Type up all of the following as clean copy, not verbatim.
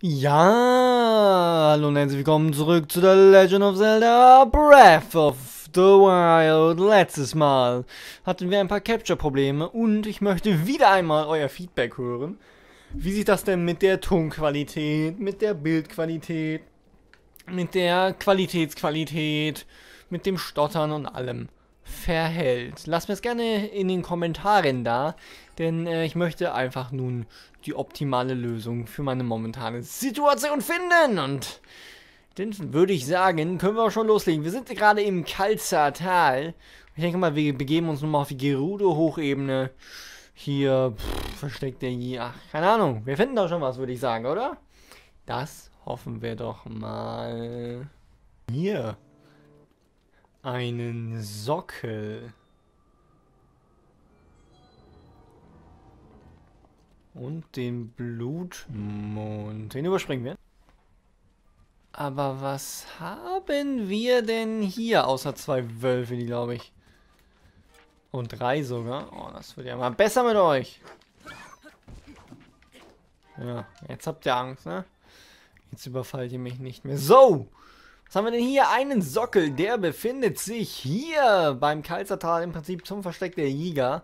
Ja, hallo und herzlich willkommen zurück zu The Legend of Zelda: Breath of the Wild. Letztes Mal hatten wir ein paar Capture-Probleme und ich möchte wieder einmal euer Feedback hören. Wie sieht das denn mit der Tonqualität, mit der Bildqualität, mit der Qualitätsqualität, mit dem Stottern und allem verhält? Lasst mir es gerne in den Kommentaren da, denn ich möchte einfach nun die optimale Lösung für meine momentane Situation finden. Und dann würde ich sagen, können wir auch schon loslegen. Wir sind gerade im Kalzertal. Ich denke mal, wir begeben uns nochmal auf die Gerudo-Hochebene. Hier versteckt der hier. Ach, keine Ahnung. Wir finden da schon was, würde ich sagen, oder? Das hoffen wir doch mal. Hier. Einen Sockel. Und den Blutmond. Den überspringen wir. Aber was haben wir denn hier? Außer zwei Wölfe, die glaube ich. Und drei sogar. Oh, das wird ja mal besser mit euch. Ja, jetzt habt ihr Angst, ne? Jetzt überfallt ihr mich nicht mehr. So! Was haben wir denn hier? Einen Sockel, der befindet sich hier beim Kalzertal, im Prinzip zum Versteck der Jäger.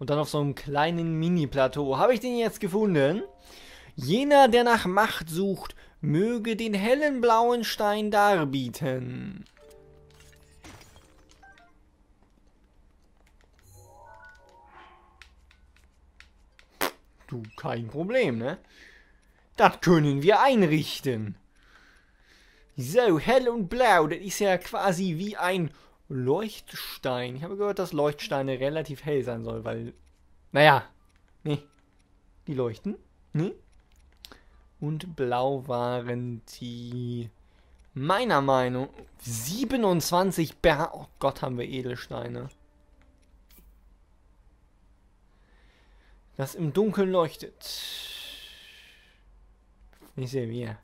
Und dann auf so einem kleinen Mini-Plateau. Habe ich den jetzt gefunden? Jener, der nach Macht sucht, möge den hellen blauen Stein darbieten. Du, kein Problem, ne? Das können wir einrichten. So, hell und blau, das ist ja quasi wie ein Leuchtstein. Ich habe gehört, dass Leuchtsteine relativ hell sein sollen, weil... Naja, nee, die leuchten, ne? Und blau waren die, meiner Meinung nach, 27 Ber... Oh Gott, haben wir Edelsteine. Das im Dunkeln leuchtet. Ich sehe mehr.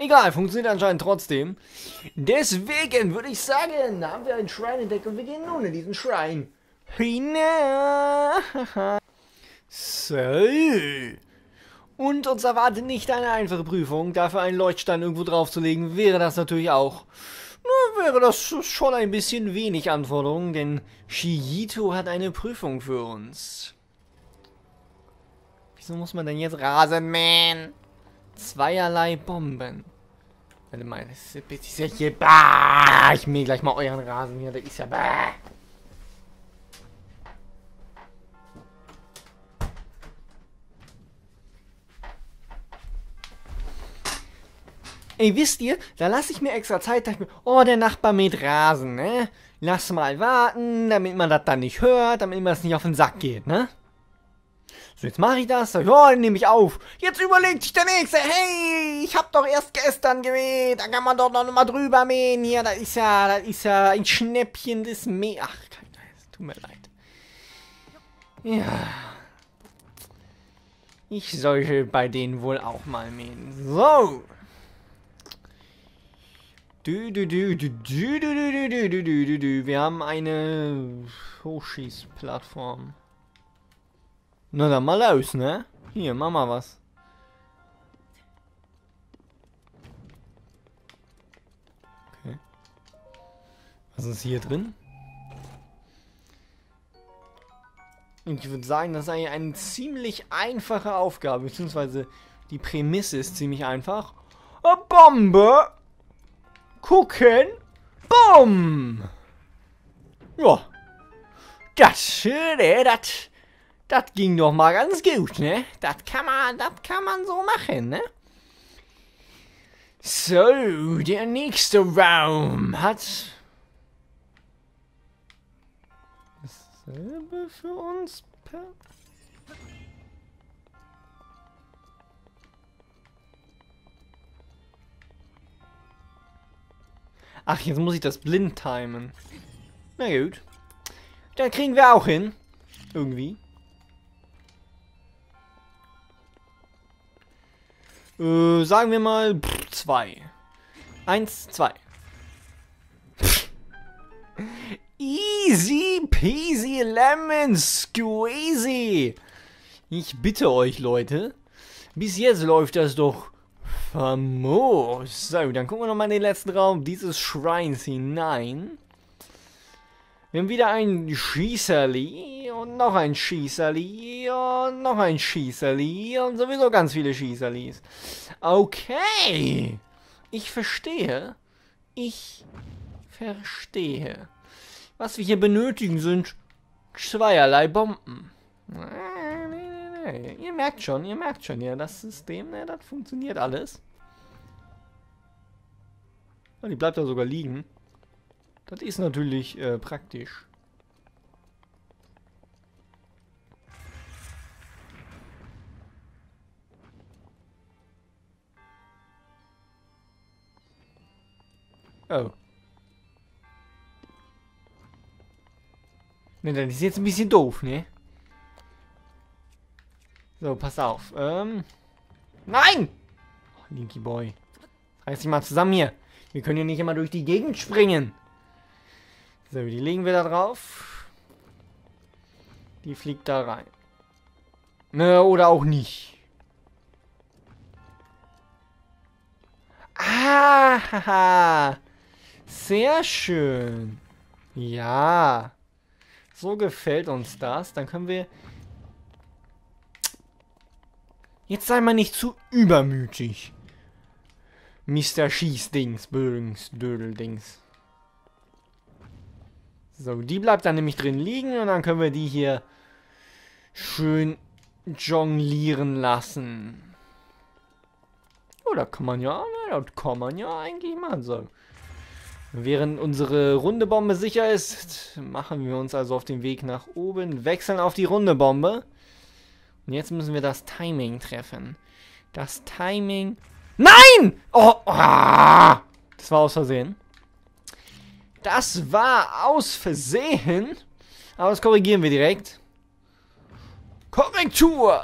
Egal, funktioniert anscheinend trotzdem. Deswegen würde ich sagen, da haben wir einen Schrein entdeckt und wir gehen nun in diesen Schrein hinein. So. Und uns erwartet nicht eine einfache Prüfung. Dafür einen Leuchtstein irgendwo draufzulegen, wäre das natürlich auch... Nur wäre das schon ein bisschen wenig Anforderungen, denn Shi-Jito hat eine Prüfung für uns. Wieso muss man denn jetzt Rasen mähen? Zweierlei Bomben. Wenn du meinst, ist ja hier. Bah, ich mähe gleich mal euren Rasen hier. Der ist ja. Bah. Ey, wisst ihr, da lasse ich mir extra Zeit, da ich mir, oh, der Nachbar mäht Rasen, ne? Lass mal warten, damit man das dann nicht hört, damit man das nicht auf den Sack geht, ne? So, jetzt mache ich das. Ja, dann nehme ich auf. Jetzt überlegt sich der Nächste. Hey, ich habe doch erst gestern gemäht. Da kann man doch noch mal drüber mähen. Hier, das ist ja ein Schnäppchen des Mäh... Ach, es tut mir leid. Ja. Ich sollte bei denen wohl auch mal mähen. So. Wir haben eine Hochschießplattform. Na dann mal aus, ne? Hier, mach mal was. Okay. Was ist hier drin? Und ich würde sagen, das ist eigentlich eine ziemlich einfache Aufgabe, beziehungsweise die Prämisse ist ziemlich einfach. Eine Bombe! Gucken! Bumm! Ja. Das ging doch mal ganz gut, ne? Das kann man so machen, ne? So, der nächste Raum hat... dasselbe für uns. Ach, jetzt muss ich das blind timen. Na gut. Dann kriegen wir auch hin. Irgendwie. Sagen wir mal, 2. 1, 2. Easy peasy lemon squeezy. Ich bitte euch, Leute. Bis jetzt läuft das doch famos. So, dann gucken wir nochmal in den letzten Raum dieses Schreins hinein. Wir haben wieder ein Schießerli und noch ein Schießerli und noch ein Schießerli und sowieso ganz viele Schießerlis. Okay. Ich verstehe. Ich verstehe. Was wir hier benötigen, sind zweierlei Bomben. Ihr merkt schon, ja, das System, ja, das funktioniert alles. Oh, die bleibt da sogar liegen. Das ist natürlich praktisch. Oh. Ne, das ist jetzt ein bisschen doof, ne? So, pass auf. Nein! Oh, Linky Boy. Reiß dich mal zusammen hier. Wir können hier nicht immer durch die Gegend springen. So, die legen wir da drauf. Die fliegt da rein. Ne, oder auch nicht. Ah, haha. Sehr schön. Ja. So gefällt uns das. Dann können wir... Jetzt sei mal nicht zu übermütig. Mr. Schießdings, Bödings, Dödeldings. So, die bleibt dann nämlich drin liegen und dann können wir die hier schön jonglieren lassen. Oh, das kann man ja eigentlich machen. So. Während unsere runde Bombe sicher ist, machen wir uns also auf den Weg nach oben, wechseln auf die runde Bombe. Und jetzt müssen wir das Timing treffen. Das Timing... Nein! Oh! Ah! Das war aus Versehen. Das war aus Versehen. Aber das korrigieren wir direkt. Korrektur!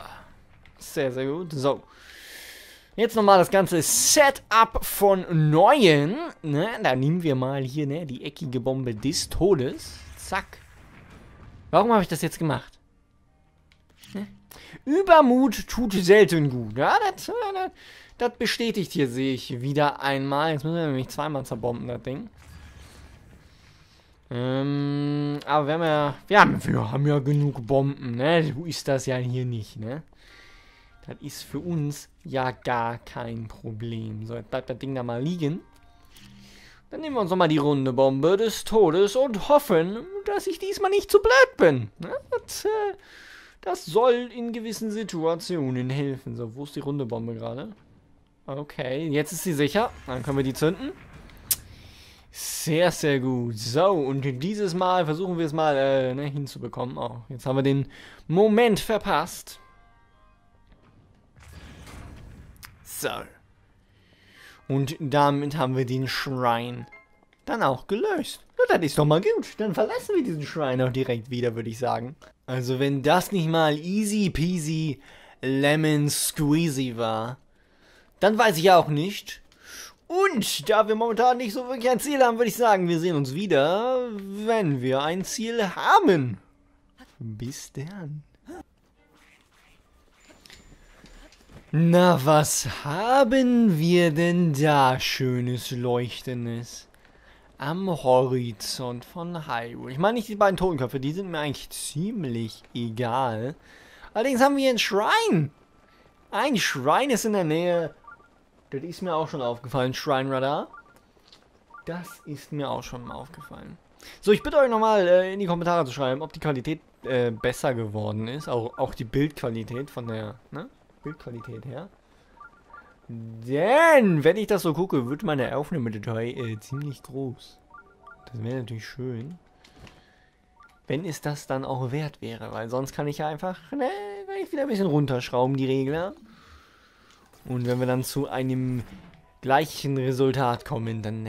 Sehr, sehr gut. So. Jetzt nochmal das ganze Setup von Neuem. Ne? Da nehmen wir mal hier, ne, die eckige Bombe des Todes. Zack. Warum habe ich das jetzt gemacht? Ne? Übermut tut selten gut. Ja, das bestätigt hier, sehe ich wieder einmal. Jetzt müssen wir nämlich zweimal zerbomben, das Ding. Aber wir haben ja... Wir haben ja genug Bomben, ne? So ist das ja hier nicht, ne? Das ist für uns ja gar kein Problem. So, jetzt bleibt das Ding da mal liegen. Dann nehmen wir uns nochmal die runde Bombe des Todes und hoffen, dass ich diesmal nicht zu blöd bin. Ne? Das soll in gewissen Situationen helfen. So, wo ist die runde Bombe gerade? Okay, jetzt ist sie sicher. Dann können wir die zünden. Sehr, sehr gut. So, und dieses Mal versuchen wir es mal hinzubekommen. Oh, jetzt haben wir den Moment verpasst. So. Und damit haben wir den Schrein dann auch gelöst. Na, das ist doch mal gut. Dann verlassen wir diesen Schrein auch direkt wieder, würde ich sagen. Also wenn das nicht mal easy peasy lemon squeezy war, dann weiß ich ja auch nicht. Und da wir momentan nicht so wirklich ein Ziel haben, würde ich sagen, wir sehen uns wieder, wenn wir ein Ziel haben. Bis dann. Na, was haben wir denn da schönes Leuchtendes am Horizont von Hyrule? Ich meine nicht die beiden Totenköpfe, die sind mir eigentlich ziemlich egal. Allerdings haben wir hier einen Schrein. Ein Schrein ist in der Nähe. Das ist mir auch schon aufgefallen, Schrein-Radar. Das ist mir auch schon aufgefallen. So, ich bitte euch nochmal in die Kommentare zu schreiben, ob die Qualität besser geworden ist. Auch die Bildqualität von der, ne? Bildqualität her. Denn, wenn ich das so gucke, wird meine Aufnahmedetei ziemlich groß. Das wäre natürlich schön. Wenn es das dann auch wert wäre, weil sonst kann ich ja einfach, ne, wieder ein bisschen runterschrauben, die Regler. Und wenn wir dann zu einem gleichen Resultat kommen, dann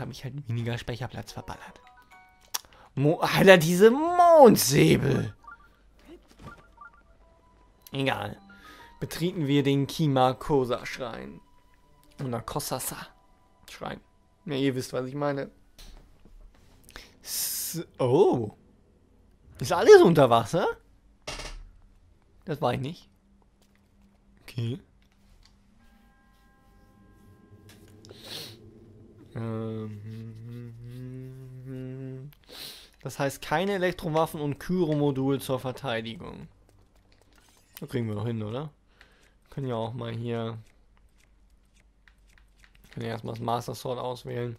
habe ich halt weniger Speicherplatz verballert. Alter, diese Mondsäbel! Egal. Betreten wir den Kima Kosasa-Schrein. Oder Kosasa-Schrein. Ja, ihr wisst, was ich meine. Oh. Ist alles unter Wasser? Das war ich nicht. Okay. Das heißt, keine Elektrowaffen und Kyromodul zur Verteidigung. Das kriegen wir doch hin, oder? Wir können ja auch mal hier... Wir können ja erstmal das Master Sword auswählen.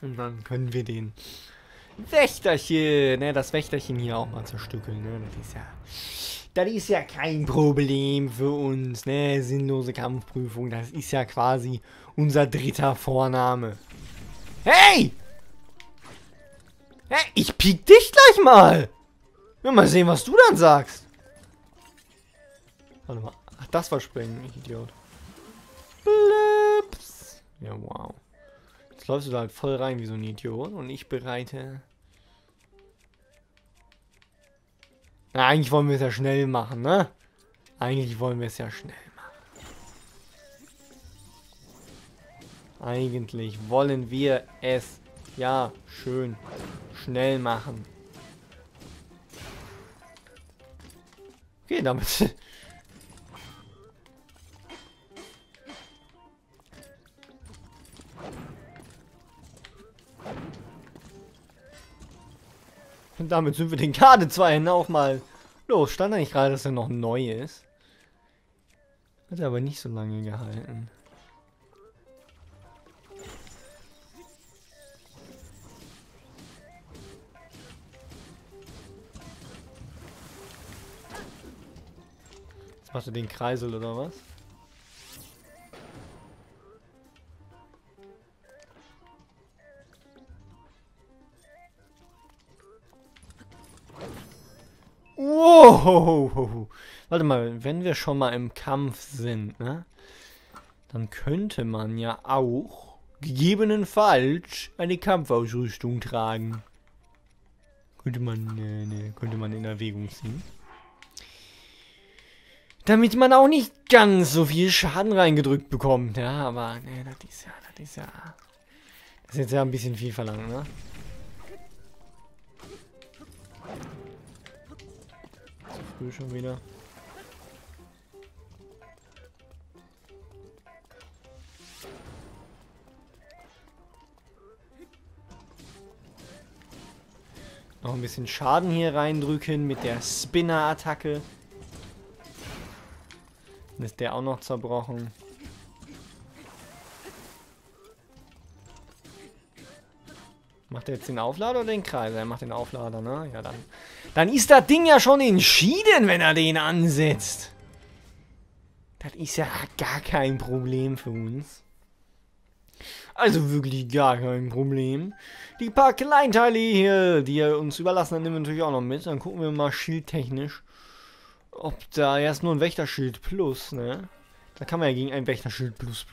Und dann können wir den Wächterchen, ne, das Wächterchen hier auch mal zerstückeln, ne? Das ist ja kein Problem für uns, ne? Sinnlose Kampfprüfung, das ist ja quasi unser dritter Vorname. Hey! Hey, ich piek dich gleich mal! Ja, mal sehen, was du dann sagst. Warte mal. Ach, das war Springen, ich Idiot. Blips. Ja, wow. Jetzt läufst du da halt voll rein wie so ein Idiot und ich bereite... Na, eigentlich wollen wir es ja schnell machen, ne? Eigentlich wollen wir es ja schnell machen. Eigentlich wollen wir es... Ja, schön. Schnell machen. Okay, damit. Und damit sind wir den Garde-Zweien auch mal los. Stand eigentlich gerade, dass er noch neu ist. Hat er aber nicht so lange gehalten. Macht er den Kreisel oder was? Wow! Warte mal, wenn wir schon mal im Kampf sind, ne? Dann könnte man ja auch gegebenenfalls eine Kampfausrüstung tragen. Könnte man in Erwägung ziehen. Damit man auch nicht ganz so viel Schaden reingedrückt bekommt. Ja, aber, ne, das ist ja... Das ist jetzt ja ein bisschen viel verlangt, ne? Zu früh schon wieder. Noch ein bisschen Schaden hier reindrücken mit der Spinner-Attacke. Ist der auch noch zerbrochen. Macht er jetzt den Auflader oder den Kreis? Er macht den Auflader, ne? Ja, dann. Dann ist das Ding ja schon entschieden, wenn er den ansetzt. Das ist ja gar kein Problem für uns. Also wirklich gar kein Problem. Die paar Kleinteile hier, die er uns überlassen hat, nehmen wir natürlich auch noch mit. Dann gucken wir mal schildtechnisch. Ob da erst nur ein Wächterschild plus, ne? Da kann man ja gegen ein Wächterschild plus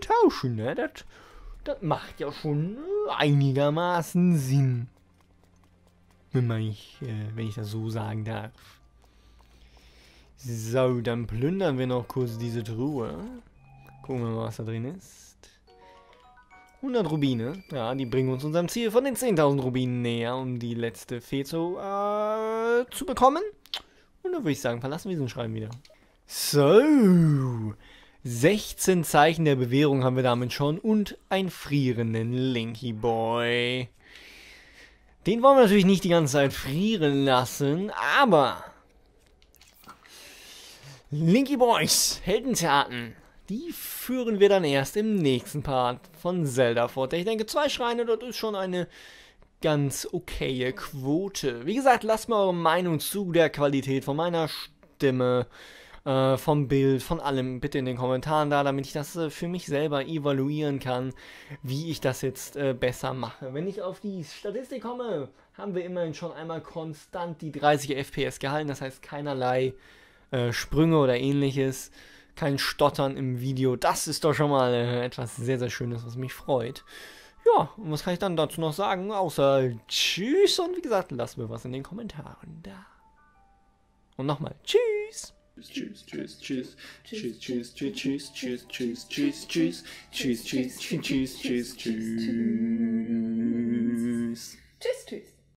tauschen, ne? Das macht ja schon einigermaßen Sinn. Wenn ich das so sagen darf. So, dann plündern wir noch kurz diese Truhe. Gucken wir mal, was da drin ist. 100 Rubine. Ja, die bringen uns unserem Ziel von den 10.000 Rubinen näher, um die letzte Fee zu bekommen. Und dann würde ich sagen, verlassen wir diesen Schrein wieder. So, 16 Zeichen der Bewährung haben wir damit schon und einen frierenden Linky Boy. Den wollen wir natürlich nicht die ganze Zeit frieren lassen, aber Linky Boys, Heldentaten, die führen wir dann erst im nächsten Part von Zelda fort. Ich denke, 2 Schreine, dort ist schon eine... ganz okaye Quote. Wie gesagt, lasst mir eure Meinung zu der Qualität von meiner Stimme, vom Bild, von allem bitte in den Kommentaren da, damit ich das für mich selber evaluieren kann, wie ich das jetzt besser mache. Wenn ich auf die Statistik komme, haben wir immerhin schon einmal konstant die 30 FPS gehalten, das heißt keinerlei Sprünge oder ähnliches, kein Stottern im Video. Das ist doch schon mal etwas sehr, sehr Schönes, was mich freut. Ja, und was kann ich dann dazu noch sagen, außer tschüss und wie gesagt, lasst mir was in den Kommentaren da. Und nochmal, tschüss. Tschüss, tschüss, tschüss, tschüss, tschüss, tschüss, tschüss, tschüss, tschüss, tschüss, tschüss, tschüss, tschüss, tschüss, tschüss, tschüss, tschüss, tschüss.